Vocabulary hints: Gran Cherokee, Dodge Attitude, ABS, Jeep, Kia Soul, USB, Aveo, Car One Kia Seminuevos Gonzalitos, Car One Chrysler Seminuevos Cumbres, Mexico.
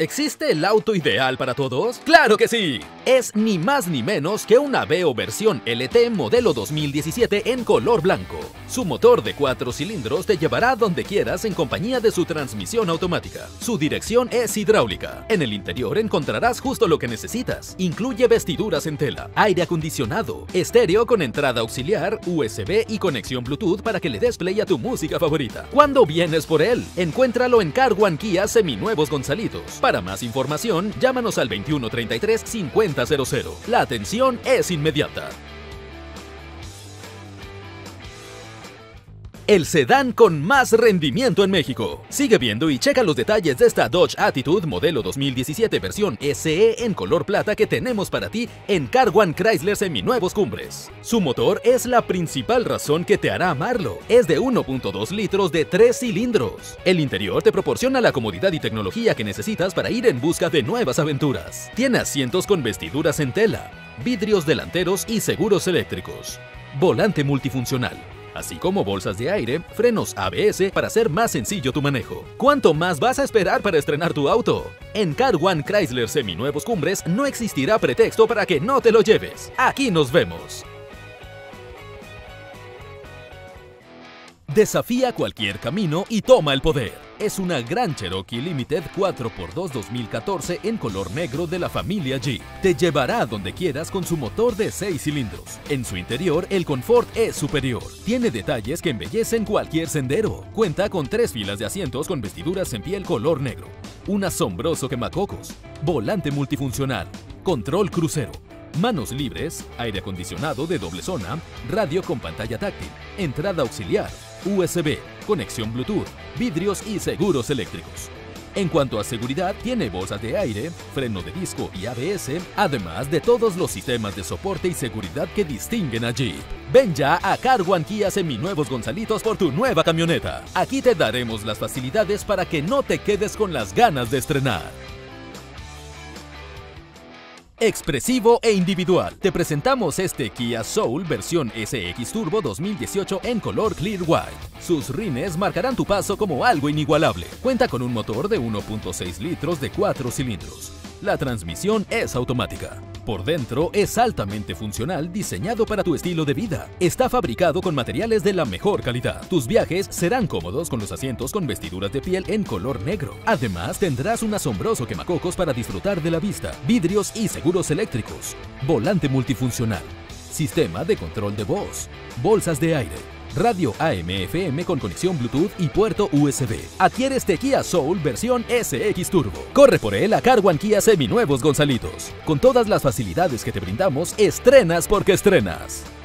¿Existe el auto ideal para todos? ¡Claro que sí! Es ni más ni menos que una Veo versión LT modelo 2017 en color blanco. Su motor de 4 cilindros te llevará donde quieras en compañía de su transmisión automática. Su dirección es hidráulica. En el interior encontrarás justo lo que necesitas. Incluye vestiduras en tela, aire acondicionado, estéreo con entrada auxiliar, USB y conexión Bluetooth para que le des play a tu música favorita. ¿Cuándo vienes por él? Encuéntralo en Car One Kia Seminuevos Gonzalitos. Para más información, llámanos al 2133-5000. La atención es inmediata. El sedán con más rendimiento en México. Sigue viendo y checa los detalles de esta Dodge Attitude modelo 2017 versión SE en color plata que tenemos para ti en Car One Chrysler Seminuevos Cumbres. Su motor es la principal razón que te hará amarlo. Es de 1.2 litros de 3 cilindros. El interior te proporciona la comodidad y tecnología que necesitas para ir en busca de nuevas aventuras. Tiene asientos con vestiduras en tela, vidrios delanteros y seguros eléctricos. Volante multifuncional, así como bolsas de aire, frenos ABS para hacer más sencillo tu manejo. ¿Cuánto más vas a esperar para estrenar tu auto? En Car One Chrysler Seminuevos Cumbres no existirá pretexto para que no te lo lleves. ¡Aquí nos vemos! Desafía cualquier camino y toma el poder. Es una Gran Cherokee Limited 4x2 2014 en color negro de la familia Jeep. Te llevará a donde quieras con su motor de 6 cilindros. En su interior, el confort es superior. Tiene detalles que embellecen cualquier sendero. Cuenta con 3 filas de asientos con vestiduras en piel color negro, un asombroso quemacocos, volante multifuncional, control crucero, manos libres, aire acondicionado de doble zona, radio con pantalla táctil, entrada auxiliar, USB, conexión Bluetooth, vidrios y seguros eléctricos. En cuanto a seguridad, tiene bolsas de aire, freno de disco y ABS, además de todos los sistemas de soporte y seguridad que distinguen a Jeep. Ven ya a Car One Kia Seminuevos Gonzalitos por tu nueva camioneta. Aquí te daremos las facilidades para que no te quedes con las ganas de estrenar. Expresivo e individual. Te presentamos este Kia Soul versión SX Turbo 2018 en color Clear White. Sus rines marcarán tu paso como algo inigualable. Cuenta con un motor de 1.6 litros de 4 cilindros. La transmisión es automática. Por dentro es altamente funcional, diseñado para tu estilo de vida. Está fabricado con materiales de la mejor calidad. Tus viajes serán cómodos con los asientos con vestiduras de piel en color negro. Además, tendrás un asombroso quemacocos para disfrutar de la vista, vidrios y seguros eléctricos, volante multifuncional, sistema de control de voz, bolsas de aire, radio AM/FM con conexión Bluetooth y puerto USB. Adquiere este Kia Soul versión SX Turbo. Corre por él a Car One Kia Seminuevos Gonzalitos. Con todas las facilidades que te brindamos, estrenas porque estrenas.